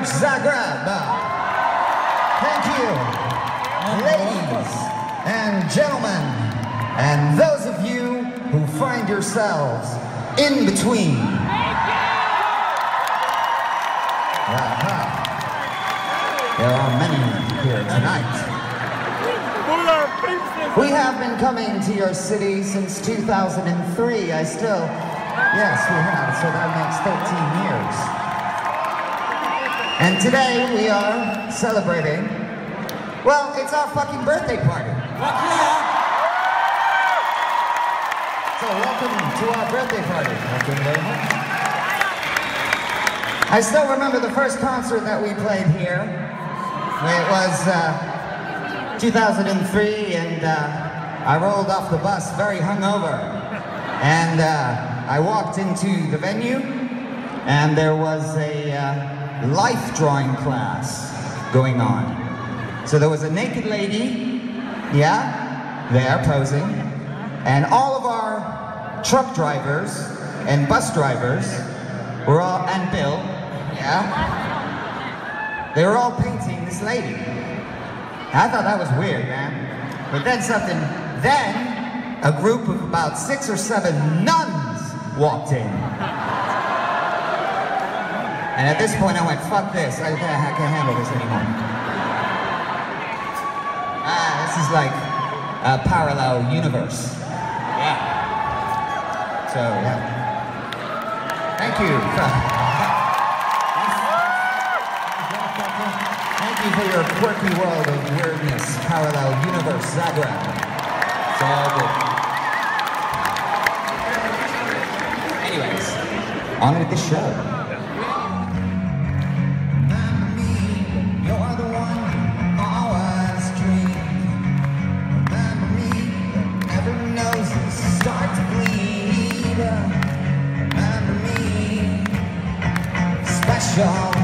much, Zagreb. Thank you, ladies and gentlemen, and those of you who find yourselves in between. There are many here tonight. We have been coming to your city since 2003. Yes, we have, so that makes 13 years. And today we are celebrating, well, it's our fucking birthday party. So welcome to our birthday party. Thank you very much. I still remember the first concert that we played here. It was 2003, and I rolled off the bus very hungover, and I walked into the venue, and there was a life drawing class going on. So there was a naked lady, there posing, and all of our truck drivers and bus drivers were all, and Bill, they were all painting this lady. I thought that was weird, man. But then something, a group of about 6 or 7 nuns walked in. And at this point I went, fuck this, I can't handle this anymore. This is like a parallel universe. So, thank you. Thank you for your quirky world of weirdness, parallel universe, Zagreb. It's all good. Anyways, on with the show. Remember me, you're the one who always dreams. Remember me, everyone knows you start to bleed. Remember me, special.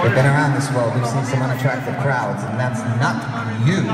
We've been around this world, we've seen some unattractive crowds, and that's not you.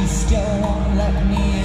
you still won't let me